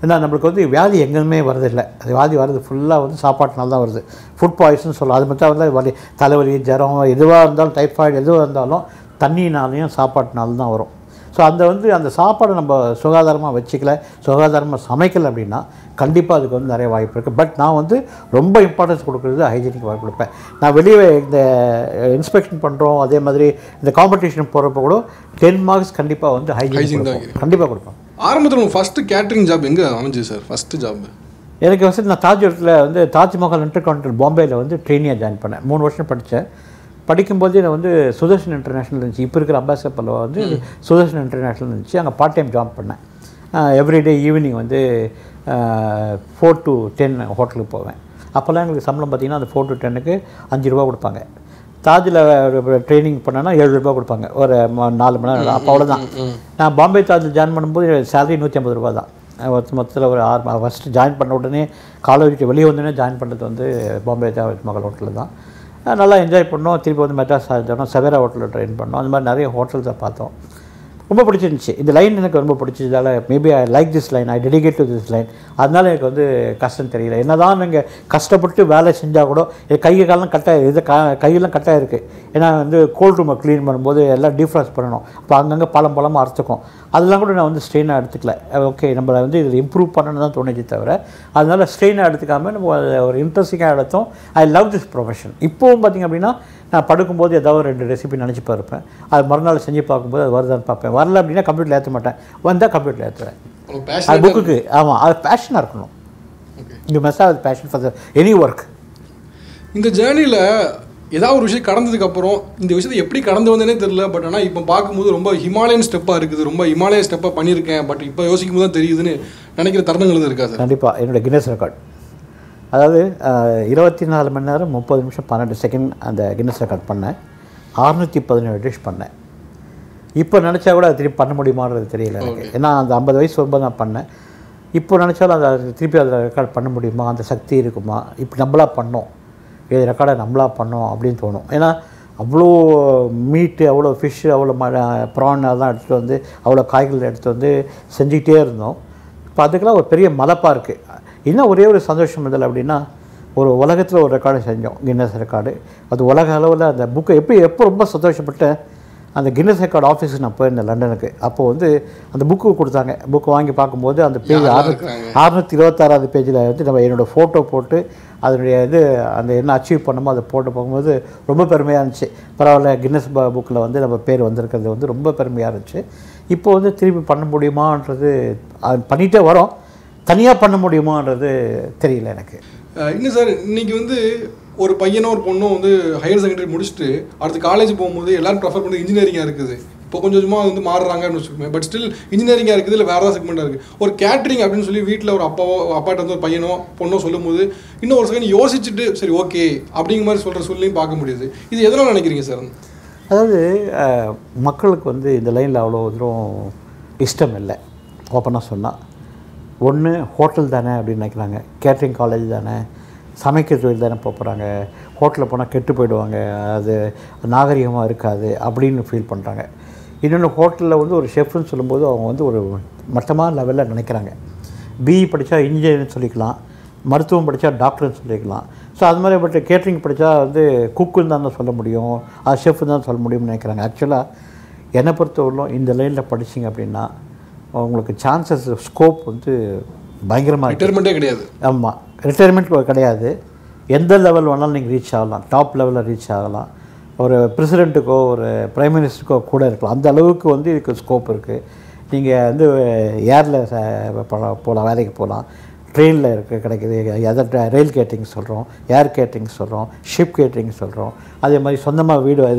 ஏன்னா நம்மளுக்கு வந்து வியாதி எங்கேயுமே வரதில்லை, அது வியாதி வர்றது ஃபுல்லாக வந்து சாப்பாட்டினால தான் வருது. ஃபுட் பாய்சன் சொல்லலாம். அது மட்டும் வந்து வலி, தலைவலி, ஜரம், எதுவாக இருந்தாலும், டைஃபாய்டு எதுவாக இருந்தாலும் தண்ணினாலையும் சாப்பாட்டினால தான் வரும். ஸோ அந்த வந்து அந்த சாப்பாடை நம்ம சுகாதாரமாக வச்சுக்கல, சுகாதாரமாக சமைக்கலை அப்படின்னா கண்டிப்பாக அதுக்கு வந்து நிறைய வாய்ப்பு இருக்குது. பட் நான் வந்து ரொம்ப இம்பார்ட்டன்ஸ் கொடுக்குறது ஹைஜீனிக் வாய்ப்பு கொடுப்பேன். நான் வெளியே இந்த இன்ஸ்பெக்ஷன் பண்ணுறோம், அதே மாதிரி இந்த காம்படிஷன் போகிறப்ப கூட 10 மார்க்ஸ் கண்டிப்பாக வந்து ஹைஜீனிக் கண்டிப்பாக கொடுப்பேன். ஆரம்பத்தில் உங்கள் ஃபஸ்ட்டு கேட்ரிங் ஜாப் எங்கே அமைஞ்சுது சார்? ஃபஸ்ட்டு ஜாப் எனக்கு ஃபஸ்ட்டு நான் தாஜ்ஹோட்டலில் வந்து தாஜ்மஹால் இன்டர்கான்டினல் பாம்பேயில் வந்து ட்ரெயினியாக ஜாயின் பண்ணேன். 3 வருஷம் படித்தேன். படிக்கும்போதே நான் வந்து சுதர்ஷன் இன்டர்நேஷ்னல் இருந்துச்சு, இப்போ இருக்கிற அம்பாசிடர் பல்லவா வந்து சுதர்ஷன் இன்டர்நேஷ்னல் இருந்துச்சு. அங்கே பார்ட் டைம் ஜாப் பண்ணேன். எவ்ரிடே ஈவினிங் வந்து 4 to 10 ஹோட்டலுக்கு போவேன். அப்போல்லாம் எங்களுக்கு சம்பளம் பார்த்திங்கன்னா அந்த 4 to 10க்கு 5 ரூபா கொடுப்பாங்க. தாஜில் ட்ரைனிங் பண்ணேன்னா 7 ரூபா கொடுப்பாங்க ஒரு 4 மணி நேரம். அப்போ அவ்வளோதான். நான் பாம்பே தாஜில் ஜாயின் பண்ணும்போது சேலரி 150 ரூபா தான். மொத்தத்தில் ஒரு 6 ஃபஸ்ட்டு ஜாயின் பண்ண உடனே, காலேஜுக்கு வெளியே வந்தோடனே ஜாயின் பண்ணுறது வந்து பாம்பே தாஜ்மஹால் ஹோட்டலில் தான். நல்லா என்ஜாய் பண்ணோம். திருப்பி வந்து மெட்ராஸ் ஆகிட்டோம், சவேரா ஹோட்டலில் ட்ரெயின் பண்ணோம். அந்த மாதிரி நிறைய ஹோட்டல்ஸை பார்த்தோம். ரொம்ப பிடிச்சிருந்துச்சி. இந்த லைன் எனக்கு ரொம்ப பிடிச்சதால் maybe I like this line, I dedicate to this line. அதனால எனக்கு வந்து கஷ்டம் தெரியல. என்ன தான் நீங்கள் கஷ்டப்பட்டு வேலை செஞ்சால் கூட கையை காலம் கட்டாயிருக்கு. இது கையெல்லாம் கட்டாக இருக்குது. ஏன்னா வந்து கோல்ட் ரூமை க்ளீன் பண்ணும்போது எல்லாம் டீஃப்ராஸ்ட் பண்ணணும். இப்போ அங்கங்கே பழம்பழமாக அரைச்சிக்கும். அதெல்லாம் கூட நான் வந்து ஸ்ட்ரெயினாக எடுத்துக்கல. ஓகே, நம்மளை வந்து இதில் இம்ப்ரூவ் பண்ணணும்னு தான் தோணுச்சு தவிர அதனால் ஸ்ட்ரெயினாக எடுத்துக்காமல் நம்ம ஒரு இன்ட்ரெஸ்டிங்காக எடுத்தோம். I love this profession. இப்போவும் பார்த்திங்க அப்படின்னா நான் படுக்கும்போது ஏதாவது 2 ரெசிபி நினச்சி பார்ப்பேன். அது மறுநாள் செஞ்சு பார்க்கும்போது அது வருதான்னு பார்ப்பேன். வரல அப்படின்னா கம்ப்யூட்டரில் ஏற்ற மாட்டேன், வந்தால் கம்ப்யூட்டரில் ஏற்றுறேன். அது புக்குக்கு. ஆமாம், அது பேஷனாக இருக்கணும். You must have passion for any work. இந்த ஜேர்னியில் ஏதாவது ஒரு விஷயம் கடந்ததுக்கப்புறம் இந்த விஷயத்தை எப்படி கடந்து வந்தேனே தெரில. பட் ஆனால் இப்போ பார்க்கும்போது ரொம்ப ஹிமாலயன் ஸ்டெப்பாக இருக்குது, ரொம்ப ஹிமாலயன் ஸ்டெப்பாக பண்ணியிருக்கேன். பட் இப்போ யோசிக்கும் போது தான் தெரியுதுன்னு நினைக்கிற தருணங்கள் இருக்கா சார்? கண்டிப்பாக என்னோடய கின்னஸ் ரெக்கார்ட், அதாவது 24 மணி நேரம் 30 நிமிஷம் 12 செகண்ட் அந்த கின்னஸ் ரெக்கார்ட் பண்ணேன். 617 டிஷ் பண்ணேன். இப்போ நினச்சா கூட அது திருப்பி பண்ண முடியுமான்றது தெரியல எனக்கு. ஏன்னா அந்த 50 வயசு வரும்போது நான் பண்ணேன். இப்போ நினச்சாலும் அதை திருப்பி அதில் ரெக்கார்ட் பண்ண முடியுமா, அந்த சக்தி இருக்குமா? இப்போ நம்மளாக பண்ணோம், இது ரெக்கார்டை நம்மளாக பண்ணோம் அப்படின்னு தோணும். ஏன்னா அவ்வளோ மீட்டு, அவ்வளோ ஃபிஷ்ஷு, அவ்வளோ ப்ரான் அதெல்லாம் எடுத்துகிட்டு வந்து, அவ்வளோ காய்கறிகள் எடுத்துகிட்டு வந்து செஞ்சுக்கிட்டே இருந்தோம். இப்போ அதுக்கெல்லாம் ஒரு பெரிய மலைப்பாக இருக்குது. இன்னும் ஒரே ஒரு சந்தோஷம் இதில் அப்படின்னா, ஒரு உலகத்தில் ஒரு ரெக்கார்டு செஞ்சோம், கின்னஸ் ரெக்கார்டு. அது உலக அளவில் அந்த புக்கை எப்போ ரொம்ப சந்தோஷப்பட்டேன். அந்த கின்னஸ் ரெக்கார்டு ஆஃபீஸுக்கு நான் போயிருந்தேன் லண்டனுக்கு. அப்போது வந்து அந்த புக்கு கொடுத்தாங்க. புக்கு வாங்கி பார்க்கும்போது அந்த பேஜ் 626வது பேஜில் வந்து நம்ம என்னோடய ஃபோட்டோ போட்டு அதனுடைய இது அந்த என்ன அச்சீவ் பண்ணமோ அதை போட்டு பார்க்கும்போது ரொம்ப பெருமையாக இருந்துச்சு. பரவாயில்ல, கின்னஸ் புக்கில் வந்து நம்ம பேர் வந்திருக்கிறது வந்து ரொம்ப பெருமையாக இருந்துச்சு. இப்போ வந்து திருப்பி பண்ண முடியுமான்றது, பண்ணிகிட்டே வரோம். தனியாக பண்ண முடியுமான்றது தெரியல எனக்கு. இன்னும் சார், இன்றைக்கி வந்து ஒரு பையனும் ஒரு பொண்ணும் வந்து ஹையர் செகண்டரி முடிச்சுட்டு அடுத்து காலேஜ் போகும்போது எல்லோரும் ப்ரெஃபர் பண்ணி இன்ஜினியரிங்காக இருக்குது. But still, engineering is a segment. Or catering, Hotel upon a ketupedong, the Nagarima Rika, Abdin field Pantanga. In a hotel level, chef and Solombo, Matama level and Nakaranga. B. Patricia, engineer in Solikla, Marthum Patricia, doctor in Solikla. So, Admira, but a catering Patricia, the cook in the Solomudio, a chef in the Solomodium Nakaranga. Actually, Yanapurto in the land of Patricing Abdina, or chances of scope of the Bangram. Retirement work. எந்த level வண்ணால நீங்க reach ஆகலாம் top லெவல்ல reach ஆகலாம் ஒரு பிரசிடென்ட்க்கோ ஒரு prime मिनिस्टர்க்கோ கூட இருக்கலாம் அந்த அளவுக்கு வந்து இதுக்கு ஸ்கோப் இருக்கு நீங்க வந்து ஏர்ல போலாம் வேலைக்கு போலாம் ட்ரெயின்ல இருக்க கிடைக்குது அத ரயில் கேட்டிங் சொல்றோம் ஏர் கேட்டிங் சொல்றோம் ஷிப் கேட்டிங் சொல்றோம் அதே மாதிரி சொந்தமா வீடு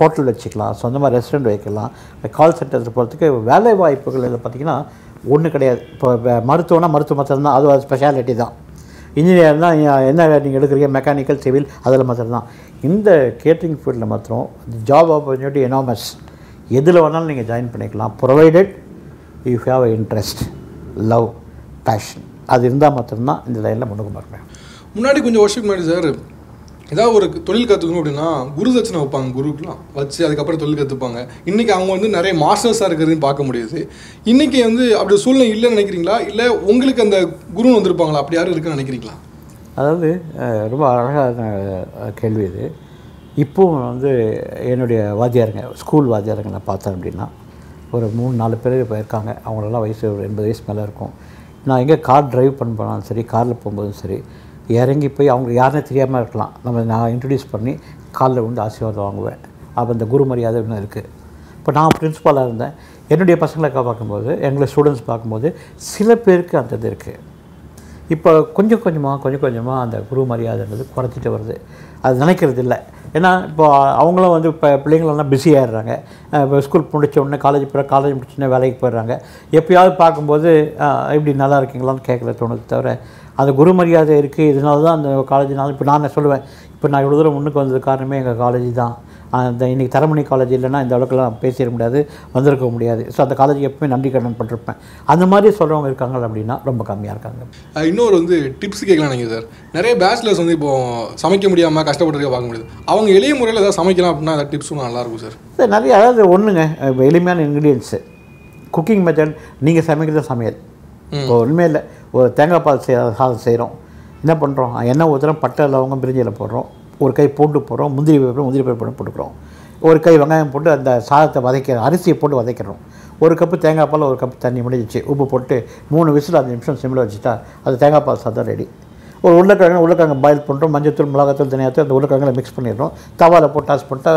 ஹோட்டல் வெச்சுக்கலாம் சொந்தமா ரெஸ்டாரன்ட் வைக்கலாம் கால் சென்டர்ல போறதுக்கு வேலை வாய்ப்புகள் எல்லாம் பாத்தீங்கன்னா ஒண்ணு கிடையாது மருத்துவனா மருத்துவமத்தம் தான் அது ஸ்பெஷாலிட்டி தான் Engineer, mechanical, civil, other matter. In the catering field, the job opportunity is enormous. You can join provided you have interest, love, passion. That is the matter. In the line, Guru under Bangla, Piaricanigrilla. Other Kelvi, Ipo, the school was there in a pattern dinner, or a moon nalapere by Kanga, our lavish or embrace Malarco. Now I get car drive Panbalansari, Carla Pombansari, Yarangi Pay, Yarna Three America, now introduced Perni, Carla Undasio long way, up in the Guru Maria. But now principal are there. என்னுடைய பசங்கள காபாக்கும்போது எங்க students பாக்கும்போது சில பேருக்கு அந்த இருக்கு இப்போ கொஞ்சம் கொஞ்சமா அந்த குரு மரியாதைன்றது குறைஞ்சிட்டு வருது அது நினைக்கிறது இல்ல ஏன்னா இப்போ அவங்கள வந்து பிள்ளைகள் எல்லாம் பிஸி ஆயிடுறாங்க ஸ்கூல் முடிச்ச உடனே காலேஜ் முடிச்ச உடனே வேலைக்கு போறாங்க எப்பயாவது பாக்கும்போது இப்படி நல்லா இருக்கீங்களான்னு கேக்குற தோணுது தவிர அந்த குரு மரியாதை இருக்கு இதனால தான் அந்த காலேஜ்னால இப்போ நான் சொல்லுவேன் இப்போ நான் இவ்வளவு தூரம் முன்னுக்கு வந்தது காரணமே எங்க காலேஜ் தான் அந்த இன்னைக்கு தரமணி காலேஜ் இல்லனா இந்த அளவுக்குலாம் பேசிர முடியாது வந்திருக்க முடியாது சோ அந்த காலேஜ் எப்பவும் நன்றி கடன் பண்ணிருப்பேன் அந்த மாதிரி சொல்றவங்க இருக்காங்க அப்படினா ரொம்ப கம்மியா இருக்காங்க இன்னொரு வந்து டிப்ஸ் கேக்கலாம் நீங்க சார் நிறைய பேச்சலர்ஸ் வந்து இப்போ சமைக்க முடியாம கஷ்டப்பட்டுருக்க பாக்க முடியுது அவங்க எளிய முறையில ஏதாவது சமைக்கலாம் அப்படினா அந்த டிப்ஸ் நல்லா இருக்கும் சார் சார் நிறைய அதாவது ஒண்ணுங்க எளிமையான ingredients cooking method நீங்க சமைக்கிற சமையல் ஒண்ணுமே இல்ல ஒரு தேங்காய் பால் செய்றோம் என்ன பண்றோம் என்ன ஊத்துறோம் பட்டை லவங்கம் பிரிஞ்சில போடுறோம் ஒரு கை போட்டு போறோம் முந்திரி பருப்பு போட்டுறோம் ஒரு கை வெங்காயம் போட்டு அந்த சாதத்தை வதக்கிறோம் அரிசியை போட்டு வதக்கிறோம் ஒரு கப் தேங்காய் பால் ஒரு கப் தண்ணி முடிஞ்சிச்சு உப்பு போட்டு 3 விசில் 5 நிமிஷம் சிம்ல வச்சிட்டா அது தேங்காய் பால் சாதம் ரெடி ஒரு உருளைக்கிழங்கு பாயில் பண்றோம் மஞ்சள் தூள் மிளகாய் தூள் தனியாத்து அந்த உருளைக்கிழங்கை mix பண்ணிடுறோம் தவால போட்டு டாஸ் போட்டா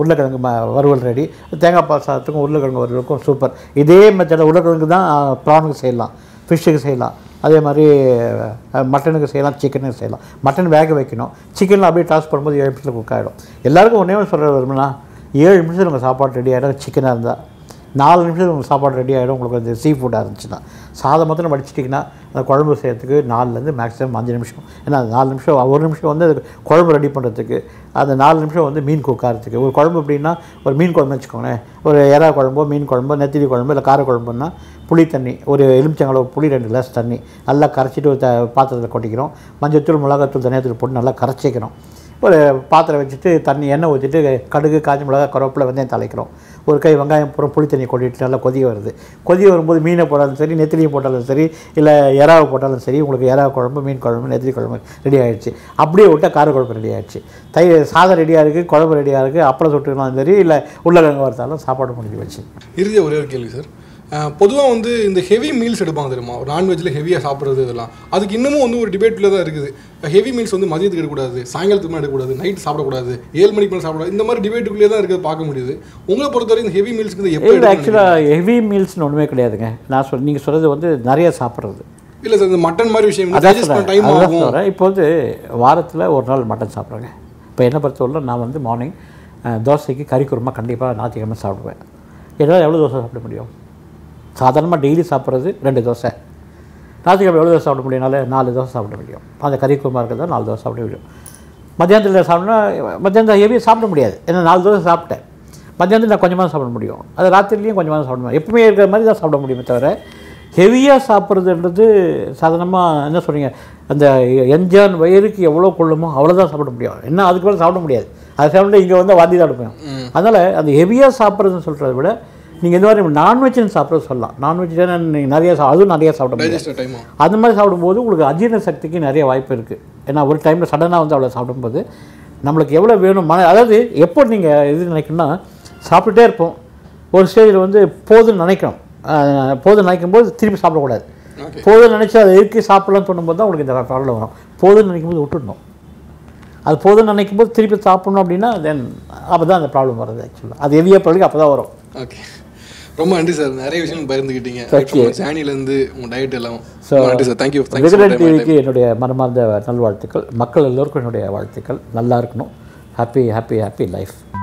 உருளைக்கிழங்கு வறுவல் ரெடி தேங்காய் பால் சாதத்துக்கு உருளைக்கிழங்கு வறுவலுக்கும் சூப்பர் இதே மெத்தட்ல உருளைக்கிழங்கு தான் பிரானுக்கு செய்யலாம் ஃபிஷ்க்கு செய்யலாம் அதே மாதிரி மட்டனுக்கு செய்யலாம் சிக்கனுக்கு செய்யலாம் மட்டன் வேக வைக்கணும் சிக்கன்ல அப்படியே டாஸ் பண்ணும்போது 7 நிமிஷத்துல குக் ஆயிடும் எல்லாருக்கும் ஒண்ணே ஒன்னு சொல்றது என்னன்னா 7 நிமிஷத்துல உங்க சாப்பாடு ரெடி ஆயிடும் சிக்கனா இருந்தா 4 நிமிஷத்துல உங்க சாப்பாடு ரெடி ஆயிடும் உங்களுக்கு அந்த சீ ஃபுட் ஆரம்பிச்சினா சாதம் மட்டும் வடிச்சிட்டீங்கன்னா அந்த குழம்பு செய்யறதுக்கு 4 ல இருந்து மேக்ஸிமம் 5 நிமிஷம் ஏன்னா 4 நிமிஷம் 1 நிமிஷம் வந்து குழம்பு ரெடி பண்றதுக்கு அந்த 4 நிமிஷம் வந்து மீன் குக் ஆறதுக்கு ஒரு குழம்பு அப்படினா ஒரு மீன் குழம்பு வெச்சுக்கோங்க ஒரு எறா குழம்பு மீன் குழம்பு நெத்திலி குழம்பு இல்ல கார குழம்புன்னா புளி தண்ணி ஒரு எலுமிச்சங்களோ புளி 2 கிளாஸ் தண்ணி நல்லா கரச்சிட்டு பாத்திரத்துல கொட்டிக்கிறோம் மஞ்சள் தூள் மிளகாய் தூள் தனியா தூள் போட்டு நல்லா கரச்சிக்கிறோம் ஒரு பாத்திரம் வச்சிட்டு தண்ணி எண்ணெய் ஊத்திட்டு கடுகு காஞ்ச மிளகாய் கருவேப்பிலை வெந்தயம் தாளிக்கிறோம் ஒரு கை வெங்காயம் போற புளி தண்ணி கொட்டிட்டு நல்லா கொதி வருது கொதி வரும்போது மீனை போட்டாலும் சரி நெத்திலி போட்டாலும் சரி இல்ல எறாவை போட்டாலும் சரி உங்களுக்கு எறா குழம்பு மீன் குழம்பு நெத்திலி குழம்பு ரெடி ஆயிடுச்சு அப்படியே விட்டா கார குழம்பு ரெடி ஆயிடுச்சு தயிர் சாதம் ரெடியா இருக்கு குழம்பு ரெடியா இருக்கு அப்பள சுட்டுனாலும் சரி இல்ல உருளைக்கிழங்கு வறுத்தாலும் சாப்பாடு முடிஞ்சு போச்சு இறுதி ஒரே ஒரு கேள்வி சார் பொதுவா வந்து இந்த ஹெவி மீல்ஸ் எடுப்பாங்க தெரியுமா நான் வெஜ்ல ஹெவியா சாப்பிடுறது இதெல்லாம் அதுக்கு இன்னமும் வந்து ஒரு டிபேட்ல தான் இருக்குது ஹெவி மீல்ஸ் வந்து மதியத்துக்கு எடுக்க கூடாது சாயங்காலத்துக்கு எடுக்க கூடாது நைட் சாப்பிட கூடாது 7 மணிக்கு மேல சாப்பிட கூடாது இந்த மாதிரி டிபேட்டுக்குள்ளே தான் இருக்குது பார்க்க முடியுது உங்கள பொறுத்தவரை இந்த ஹெவி மீல்ஸ்க்கு எப்படி एक्चुअली ஹெவி மீல்ஸ்னு ஒண்ணுமே கிடையாதுங்க நான் சொல்ற நீங்க சொல்றது வந்து நிறைய சாப்பிடுறது இல்ல சார் இந்த மட்டன் மாதிரி விஷயம் டைஜஸ்ட் பண்ண டைம் ஆகும் இப்போ வந்து வாரத்துல ஒரு நாள் மட்டன் சாப்பிடுறேன் இப்போ என்ன பத்தி சொல்றேன் நான் வந்து மார்னிங் தோசைக்கு கறி குருமா கண்டிப்பாக ஞாயிற்றுக்கிழமை சாப்பிடுவேன். என்னால் எவ்வளோ தோசை சாப்பிட முடியும்? சாதாரணமாக டெய்லி சாப்பிட்றது 2 தோசை. ஞாயிற்றுக்கிழமை எவ்வளோ தோசை சாப்பிட முடியும்னால 4 தோசை சாப்பிட முடியும். அந்த கறி குருமா இருக்கிறதா 4 தோசை சாப்பிட முடியும். மத்தியானத்தில் சாப்பிட்னா மத்தியானத்தில் ஹெவியாக சாப்பிட முடியாது. ஏன்னா 4 தோசை சாப்பிட்டேன். மத்தியானத்தில் நான் கொஞ்சமாக சாப்பிட முடியும். அது ராத்திரிலையும் கொஞ்சமாக சாப்பிட முடியும். எப்பவுமே இருக்கிற மாதிரி தான் சாப்பிட முடியுமே தவிர ஹெவியாக சாப்பிட்றதுன்றது சாதாரணமாக என்ன சொல்கிறீங்க, அந்த எஞ்சான் வயிறுக்கு எவ்வளோ கொள்ளுமோ அவ்வளோதான் சாப்பிட முடியும். என்ன அதுக்கு மேலே சாப்பிட முடியாது. அது சாப்பிட்டு இங்கே வந்து வாந்தி தான் எடுப்போம். அதனால் அந்த ஹெவியாக சாப்பிட்றதுன்னு சொல்கிறத விட நீங்கள் இந்த மாதிரி நான்வெஜ்ஜுன்னு சாப்பிட்றது சொல்லலாம். நான்வெஜ்ஜுன்னு நீங்கள் நிறையா அதுவும் நிறையா சாப்பிட முடியும். அந்த மாதிரி சாப்பிடும்போது உங்களுக்கு அஜீரண சக்திக்கு நிறைய வாய்ப்பு இருக்குது. ஏன்னா ஒரு டைமில் சடனாக வந்து அவ்வளோ சாப்பிடும்போது நம்மளுக்கு எவ்வளோ வேணும் மன, அதாவது எப்போ நீங்கள் இது நினைக்கணும்னா சாப்பிட்டுட்டே இருப்போம். ஒரு ஸ்டேஜில் வந்து போதுன்னு நினைக்கணும். போதுன்னு நினைக்கும்போது திருப்பி சாப்பிடக்கூடாது. போதுன்னு நினச்சி அதை இருக்கு சாப்பிட்லான்னு சொல்லும்போது தான் உங்களுக்கு இந்த ப்ராப்ளம் வரும். போதுன்னு நினைக்கும்போது விட்டுடணும். அது போதுன்னு நினைக்கும்போது திருப்பி சாப்பிட்ணும் அப்படின்னா தென் அப்போ தான் அந்த ப்ராப்ளம் வருது. ஆக்சுவலாக அது ஹெவியாக பிறகு அப்போ தான் வரும். ஓகே, ரொம்ப நன்றி சார். நிறைய விஷயம் பகிர்ந்துக்கிட்டீங்க. என்னுடைய மனமார்ந்த நல்வாழ்த்துக்கள். மக்கள் எல்லோருக்கும் என்னுடைய வாழ்த்துக்கள். நல்லா இருக்கணும். Happy happy happy life.